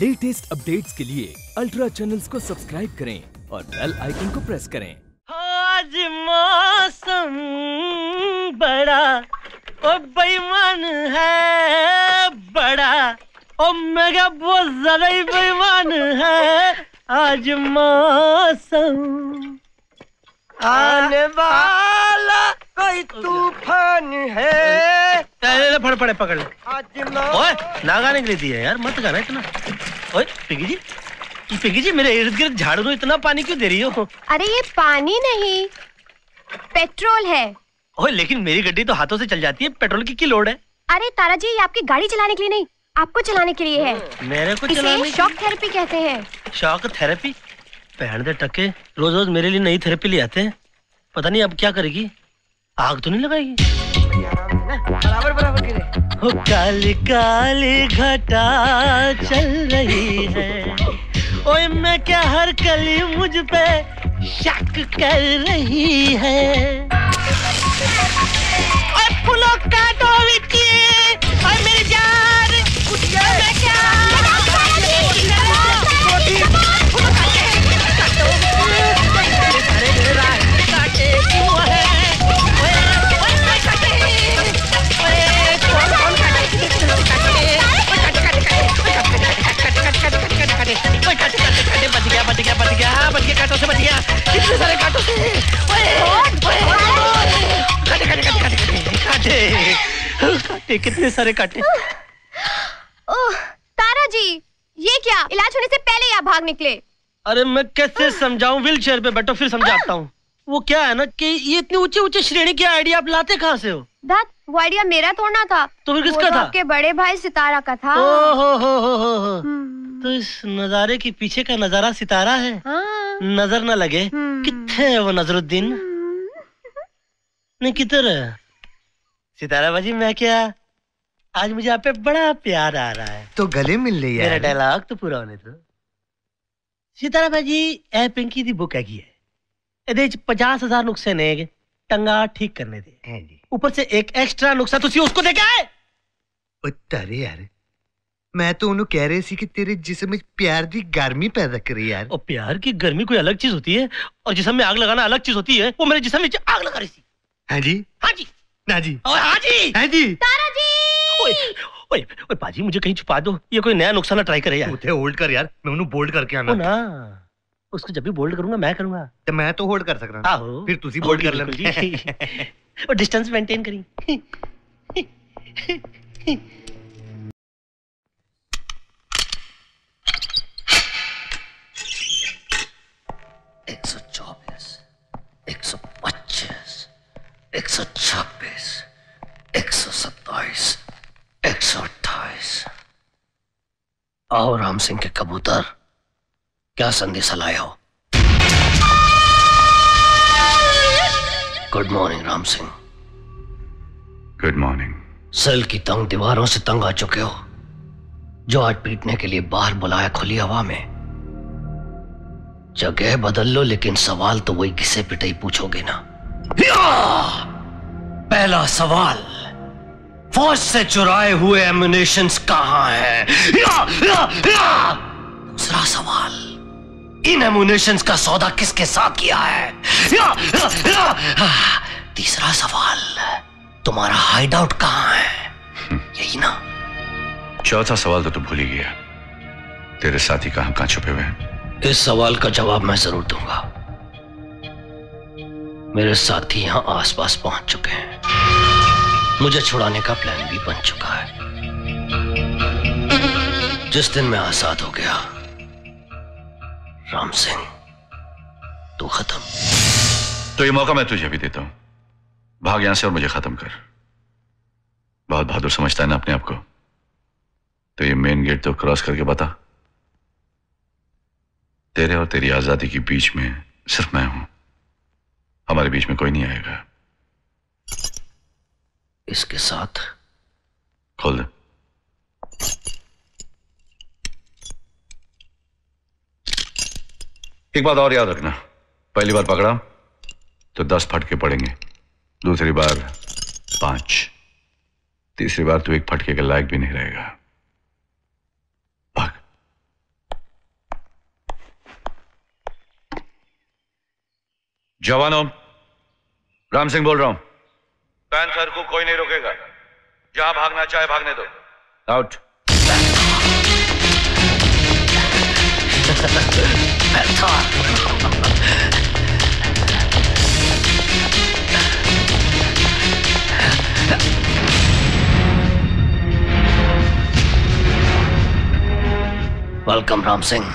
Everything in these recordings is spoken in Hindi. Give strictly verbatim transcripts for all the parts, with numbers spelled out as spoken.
लेटेस्ट अपडेट्स के लिए अल्ट्रा चैनल्स को सब्सक्राइब करें और बेल आइकन को प्रेस करें। आज मौसम बड़ा ओ बेईमान है, बड़ा ओ मेरा बहुत ज़्यादा ही बेईमान है। आज मौसम आने वाला कोई तूफान है। तेरे फड़ पड़े पकड़ ले। ओए ना गाने के लिए दिया यार, मत गाना इतना। ओए पिंकी जी, पिंकी जी मेरे इर्द गिर्द झाड़ू में इतना पानी क्यों दे रही हो? अरे ये पानी नहीं पेट्रोल है। ओए लेकिन मेरी गड्डी तो हाथों से चल जाती है, पेट्रोल की की लोड है। अरे तारा जी, आपकी गाड़ी चलाने के लिए नहीं, आपको चलाने के लिए है। मेरे को चलाने? शॉक थेरेपी कहते हैं। Shock therapy? पहन दे टके, रोज रोज मेरे लिए नई थेरेपी ले आते हैं। पता नहीं अब क्या करेगी, आग तो नहीं लगाएगी? बराबर बराबर गिरे। ओ काली काली घटा चल रही है, ओए मैं क्या हर कली मुझ पे शक कर रही है। फूलों का टोविची और मेरी जान कुछ मैं क्या बच गया बच गया बच गया बच गया कांटों से बच गया, इतने सारे कांटों से काटे काटे काटे काटे काटे काटे कितने सारे काटे। ओह तारा जी, ये क्या? इलाज होने से पहले ही आप भाग निकले। अरे मैं कैसे समझाऊं, व्हील चेयर पे बैठो फिर समझाता हूँ। वो क्या है ना कि ये इतने ऊंचे ऊंचे श्रेणी के आइडिया आप लाते कहाँ से हो? दाद वो आइडिया मेरा थोड़ा ना था। तो फिर किसका था? आपके बड़े भाई सितारा का था। तो इस नजारे के पीछे का नजारा सितारा है। हाँ। नजर न लगे। किथे है वो नजरुद्दीन? नहीं किधर है? सितारा बाजी मैं क्या, आज मुझे आप पे बड़ा प्यार आ रहा है। तो गले मिल ले यार। मेरा डायलॉग तो पूरा होने दो। सितारा बाजी ए पिंकी दी बुक हैगी है, एदे पचास हजार नुस्खे ने टंगा ठीक करने दे, ऊपर से एक एक्स्ट्रा नुस्खा तुसी उसको दे के आए। ओ तारे यार, मैं तो उन्हें कह रही थी कि तेरे जिस्म में प्यार की गर्मी पैदा करी यार। और प्यार की गर्मी कोई अलग चीज होती है और जिस्म में आग लगाना अलग चीज होती है। वो मेरे जिस्म में आग लगा रही थी। हाँ जी हाँ जी ना जी और हाँ जी हाँ जी। तारा जी ओए ओए ओए बाजी मुझे कहीं छुपा दो, ये कोई नया नुकसान ना ट्राई करे यार। उठे होल्ड कर यार, मैं उन्हें बोल्ड करके आना। ना उसको जब भी बोल्ड करूंगा मैं करूंगा तो मैं तो होल्ड कर सकता हूं, फिर तुसी बोल्ड कर लेना और डिस्टेंस मेंटेन करी। एक सौ छब्बीस, एक सौ सत्ताईस, एक सौ अट्ठाईस। आओ राम सिंह के कबूतर, क्या संदेश लाए हो? Good morning Ram Singh. Good morning. Cell की तंग दीवारों से तंग आ चुके हो, जो आज पीटने के लिए बाहर बुलाया खुली हवा में। जगह बदल लो लेकिन सवाल तो वही घिसे पिटे ही पूछोगे ना। पहला सवाल, फौज से चुराए हुए एम्युनिशंस कहाँ हैं? दूसरा सवाल, इन एम्युनिशंस का सौदा किसके साथ किया है? या, या, या। तीसरा सवाल, तुम्हारा हाइड आउट कहाँ है? यही ना। चौथा सवाल तो तू भूल ही गया, तेरे साथी कहाँ कहाँ छुपे हुए हैं? इस सवाल का जवाब मैं जरूर दूंगा। मेरे साथी यहां आसपास पहुंच चुके हैं, मुझे छुड़ाने का प्लान भी बन चुका है। जिस दिन मैं आजाद हो गया राम सिंह, तू खत्म। तो ये मौका मैं तुझे भी देता हूं, भाग यहां से और मुझे खत्म कर। बहुत बहादुर समझता है ना अपने आप को, तो ये मेन गेट तो क्रॉस करके बता। तेरे और तेरी आजादी के बीच में सिर्फ मैं हूं, हमारे बीच में कोई नहीं आएगा। इसके साथ खोल दे। एक बात और याद रखना, पहली बार पकड़ा तो दस फटके पड़ेंगे, दूसरी बार पांच, तीसरी बार तू एक फटके के लायक भी नहीं रहेगा। भाग। जवानों, राम सिंह बोल रहा हूं। पैंथर को कोई नहीं रोकेगा, जहां भागना चाहे भागने दो। Out. Welcome Ram Singh.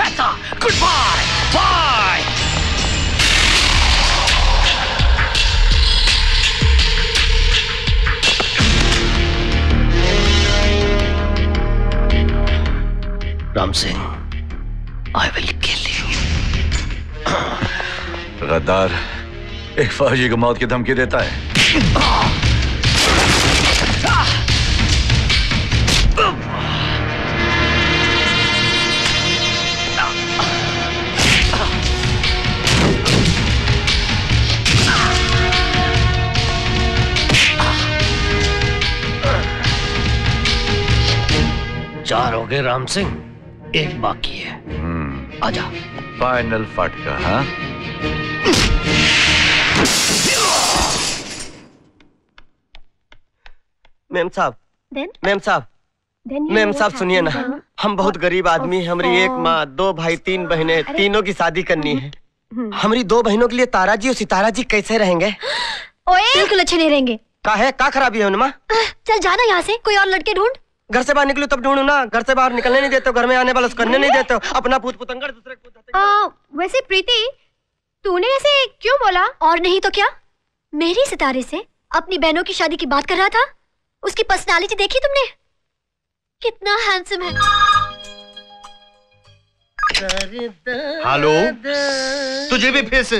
Penta! Goodbye! Bye! Ram Singh, I will kill you. गद्दार एक फौजी को मौत की धमकी देता है। चार हो गए राम सिंह, एक बाकी है। hmm. आजा फाइनल फटका। हाँ मैम साहब, मैम साहब, मैम साहब सुनिए ना, हम बहुत गरीब आदमी हैं। हमारी एक माँ, दो भाई, तीन बहनें, तीनों की शादी करनी है। हमारी दो बहनों के लिए तारा जी और सितारा जी कैसे रहेंगे? ओए बिल्कुल अच्छे नहीं रहेंगे। का है, का खराबी है उनमें? चल जाना यहाँ से, कोई और लड़के ढूंढ। घर से बाहर निकलो तब ढूंढू ना, घर से बाहर निकलने नहीं देते हो, घर में आने वाला करने नहीं देते हो, अपना पूत पुतंगड़ दूसरे को जाते हो। वैसे प्रीति, तूने ऐसे क्यों बोला? और नहीं तो क्या, मेरी सितारे से अपनी बहनों की शादी की बात कर रहा था। उसकी पर्सनालिटी देखी तुमने, कितना हैंडसम है। हेलो, तुझे भी भेस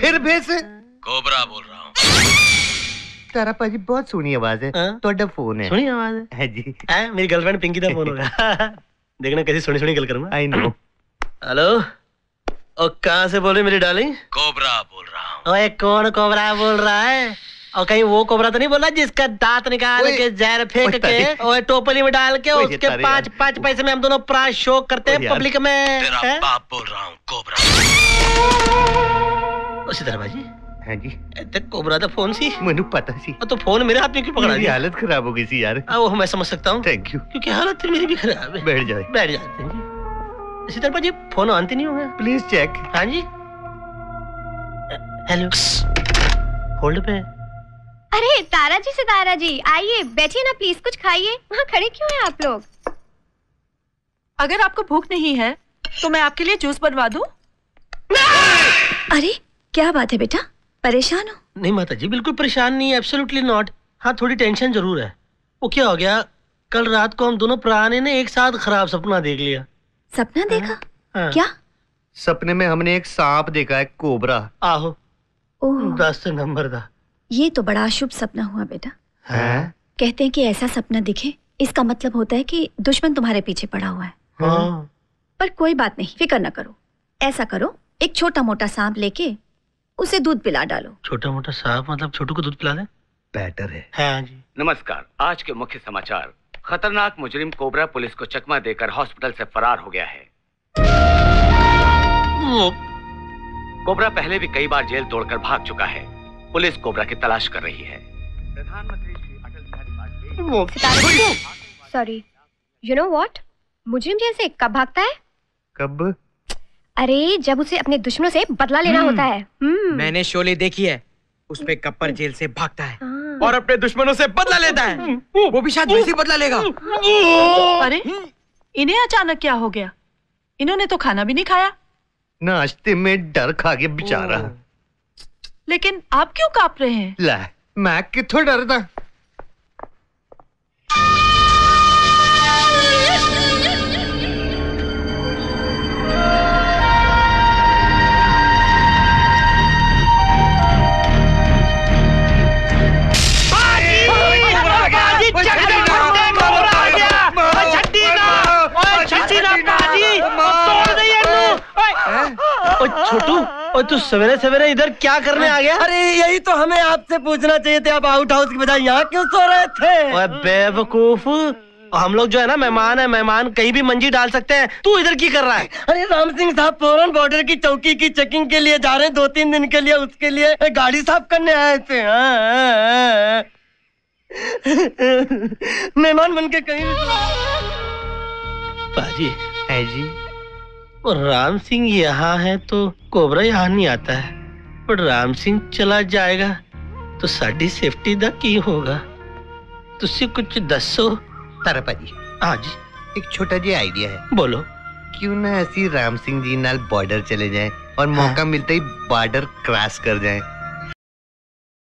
फिर भेस कोबरा बोल रहा हूँ। तारा पाजी बहुत सोनी आवाज है, तोड़ा फोन है। सोनी आवाज है जी। आ, मेरी गर्लफ्रेंड पिंकी दा फोन हो रहा। देखना कैसी सोनी सोनी गल करूंगा। I know. हेलो, और कहाँ से बोले मेरी डार्लिंग? कोबरा बोल रहा हूँ। ओए कौन कोबरा बोल रहा है? और कहीं वो कोबरा तो नहीं बोला जिसका दांत निकाल के जहर फेंक के और टोपली में डाल के उसके पाँच पाँच पैसे में हम दोनों प्राइस शो करते हैं पब्लिक में। तेरा बाप बोल रहा हूँ कोबरा। उसी तरह भाजी जी। कोबरा तो फोन सी मैनू पता सी। तो फोन मेरे हाथ में क्यों पकड़ा दिया? हालत खराब हो गई सी यार। वो मैं समझ सकता हूँ, थैंक यू, क्योंकि हालत मेरी भी खराब है। बैठ जाओ, बैठ जाते हैं। इसी तरह जी फोन आंती नहीं होगा, प्लीज चेक। हाँ जी, हेलो, होल्ड पे। अरे तारा जी, सितारा जी, आइए बैठिए ना प्लीज, कुछ खाइए। वहाँ खड़े क्यों हैं आप लोग? अगर आपको भूख नहीं है तो मैं आपके लिए जूस बनवा दूँ। अरे क्या बात है बेटा, परेशान हो? नहीं माता जी, बिल्कुल परेशान नहीं, एब्सोल्युटली नॉट। हाँ थोड़ी टेंशन जरूर है। वो क्या हो गया, कल रात को हम दोनों प्राणी ने एक साथ खराब सपना देख लिया। सपना देखा? हाँ। क्या सपने में हमने एक सांप देखा है, कोबरा। आहो, दस नंबर दा। ये तो बड़ा अशुभ सपना हुआ बेटा। हाँ? कहते हैं कि ऐसा सपना दिखे इसका मतलब होता है कि दुश्मन तुम्हारे पीछे पड़ा हुआ है। हाँ। पर कोई बात नहीं, फिक्र न करो। ऐसा करो, एक छोटा मोटा सांप लेके उसे दूध पिला डालो। छोटा मोटा सांप मतलब छोटू को दूध पिला दे, बेटर है। हाँ जी। नमस्कार, आज के मुख्य समाचार। खतरनाक मुजरिम कोबरा पुलिस को चकमा देकर हॉस्पिटल से फरार हो गया है। कोबरा पहले भी कई बार जेल तोड़कर भाग चुका है। पुलिस कोबरा की तलाश कर रही है। प्रधानमंत्री Shri Atal Bihari Vajpayee. Sorry, you know what, मुजरिम जेल से कब भागता है? कब? अरे जब उसे अपने दुश्मनों से बदला लेना होता है। मैंने शोले देखी है, उसमें कब्बर जेल से भागता है और अपने दुश्मनों से बदला लेता है। वो भी शायद वैसे ही बदला लेगा। अरे इन्हें अचानक क्या हो गया? इन्होंने तो खाना भी नहीं खाया। नाश्ते में डर खा गया बेचारा। लेकिन आप क्यों कांप रहे हैं? ला, मैं किथों डरदा। छोटू, और तू सवेरे सवेरे इधर क्या करने आ गया? अरे यही तो हमें आपसे पूछना चाहिए था, आप आउट हाउस की बजाय यहाँ क्यों सो रहे थे? बेवकूफ, हम लोग जो है ना मेहमान है, मेहमान कहीं भी मंजी डाल सकते हैं, तू इधर की कर रहा है? अरे राम सिंह साहब फौरन बॉर्डर की चौकी की चेकिंग के लिए जा रहे हैं, दो तीन दिन के लिए, उसके लिए गाड़ी साफ करने आए थे। मेहमान बन के कहीं बाजी है जी। राम सिंह यहाँ है तो कोबरा यहाँ नहीं आता है, पर राम सिंह चला जाएगा तो साडी सेफ्टी दा की होगा। तुसी कुछ दसो। तारा भाजी, आज एक छोटा जिहा आइडिया है। बोलो। क्यों ना असी राम सिंह जी नाल बॉर्डर चले जाएं और मौका हाँ। मिलते ही बॉर्डर क्रॉस कर जाएं।